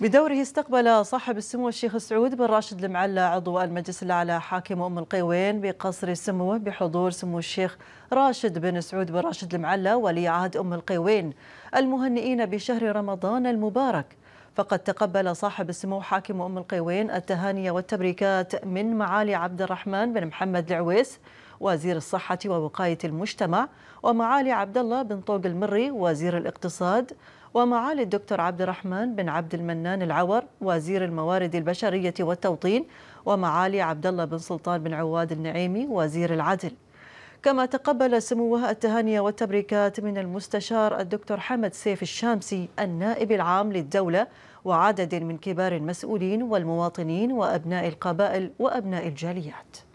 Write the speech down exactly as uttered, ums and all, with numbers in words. بدوره استقبل صاحب السمو الشيخ سعود بن راشد المعلا عضو المجلس الأعلى حاكم أم القيوين بقصر سموه بحضور سمو الشيخ راشد بن سعود بن راشد المعلا ولي عهد أم القيوين المهنئين بشهر رمضان المبارك. فقد تقبل صاحب السمو حاكم أم القيوين التهاني والتبريكات من معالي عبد الرحمن بن محمد العويس وزير الصحة ووقاية المجتمع، ومعالي عبدالله بن طوق المري وزير الاقتصاد، ومعالي الدكتور عبد الرحمن بن عبد المنان العور وزير الموارد البشرية والتوطين، ومعالي عبدالله بن سلطان بن عواد النعيمي وزير العدل. كما تقبل سموه التهاني والتبريكات من المستشار الدكتور حمد سيف الشامسي النائب العام للدولة وعدد من كبار المسؤولين والمواطنين وأبناء القبائل وأبناء الجاليات.